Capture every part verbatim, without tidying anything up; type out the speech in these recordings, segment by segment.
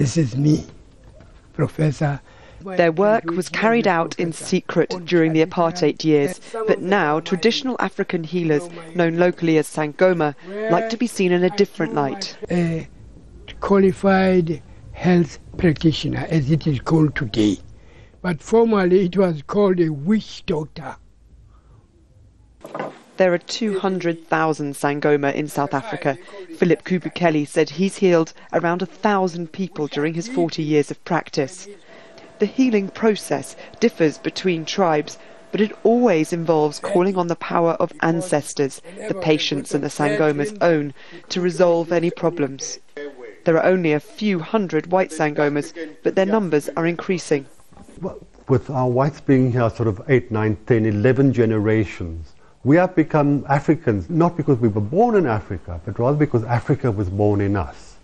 This is me, Professor. Their work was carried out in secret during the Apartheid years, but now traditional African healers, known locally as Sangoma, like to be seen in a different light. A qualified health practitioner, as it is called today, but formerly it was called a witch doctor. There are two hundred thousand Sangoma in South Africa. Philip Kubukeli said he's healed around one thousand people during his forty years of practice. The healing process differs between tribes, but it always involves calling on the power of ancestors, the patients and the Sangomas' own, to resolve any problems. There are only a few hundred white Sangomas, but their numbers are increasing. With our whites being here sort of eight, nine, ten, eleven generations, we have become Africans, not because we were born in Africa, but rather because Africa was born in us.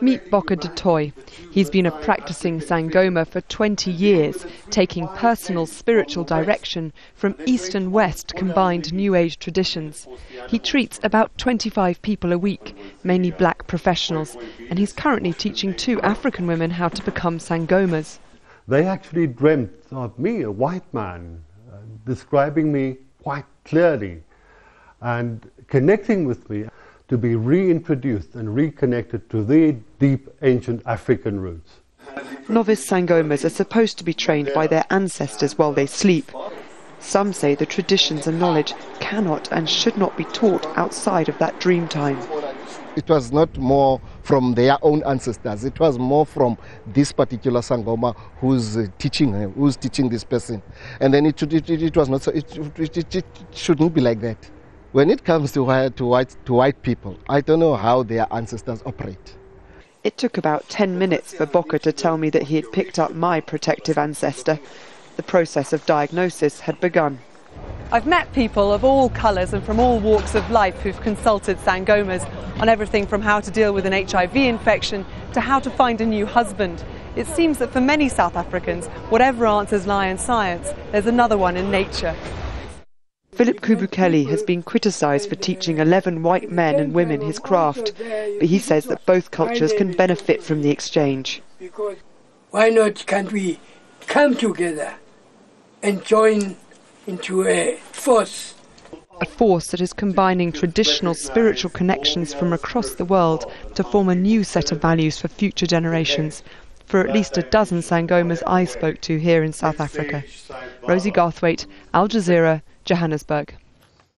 Meet Boka de Toy. He's been a practicing Sangoma for twenty years, taking personal spiritual direction from East and West combined New Age traditions. He treats about twenty-five people a week, mainly black professionals, and he's currently teaching two African women how to become Sangomas. They actually dreamt of me, a white man, uh, describing me quite clearly and connecting with me, to be reintroduced and reconnected to their deep ancient African roots. Novice Sangomas are supposed to be trained by their ancestors while they sleep. Some say the traditions and knowledge cannot and should not be taught outside of that dream time. It was not more from their own ancestors, it was more from this particular Sangoma who's uh, teaching him, who's teaching this person. And then it, it, it, it was not, so, it, it, it, it shouldn't be like that. When it comes to white, to, white, to white people, I don't know how their ancestors operate. It took about ten minutes for Boka to tell me that he had picked up my protective ancestor. The process of diagnosis had begun. I've met people of all colours and from all walks of life who've consulted Sangomas on everything from how to deal with an H I V infection to how to find a new husband. It seems that for many South Africans, whatever answers lie in science, there's another one in nature. Philip Kubukeli has been criticised for teaching eleven white men and women his craft, but he says that both cultures can benefit from the exchange. Why not can't we come together and join into a force? A force that is combining traditional spiritual connections from across the world to form a new set of values for future generations, for at least a dozen Sangomas I spoke to here in South Africa. Rosie Garthwaite, Al Jazeera, Johannesburg.